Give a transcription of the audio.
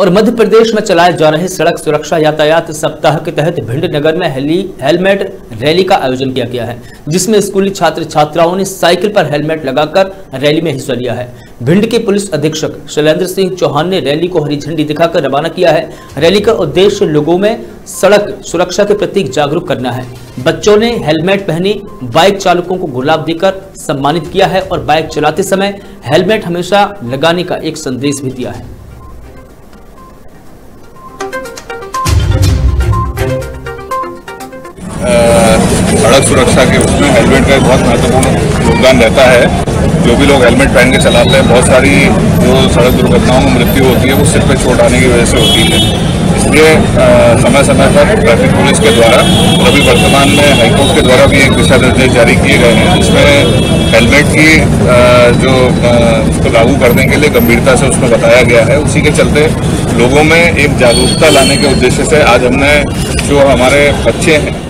और मध्य प्रदेश में चलाए जा रहे सड़क सुरक्षा यातायात सप्ताह के तहत भिंड नगर में हेलमेट रैली का आयोजन किया गया है, जिसमें स्कूली छात्र छात्राओं ने साइकिल पर हेलमेट लगाकर रैली में हिस्सा लिया है। भिंड के पुलिस अधीक्षक शैलेन्द्र सिंह चौहान ने रैली को हरी झंडी दिखाकर रवाना किया है। रैली का उद्देश्य लोगों में सड़क सुरक्षा के प्रति जागरूक करना है। बच्चों ने हेलमेट पहने बाइक चालकों को गुलाब देकर सम्मानित किया है और बाइक चलाते समय हेलमेट हमेशा लगाने का एक संदेश भी दिया है। सड़क सुरक्षा के उसमें हेलमेट का एक बहुत महत्वपूर्ण योगदान रहता है। जो भी लोग हेलमेट पहन के चलाते हैं, बहुत सारी जो सड़क दुर्घटनाओं में मृत्यु होती है वो सिर पे चोट आने की वजह से होती है। इसलिए समय समय पर ट्रैफिक पुलिस के द्वारा और अभी वर्तमान में हाईकोर्ट के द्वारा भी एक दिशा निर्देश जारी किए गए हैं, जिसमें हेलमेट की जो उसको लागू करने के लिए गंभीरता से उसमें बताया गया है। उसी के चलते लोगों में एक जागरूकता लाने के उद्देश्य से आज हमने जो हमारे बच्चे हैं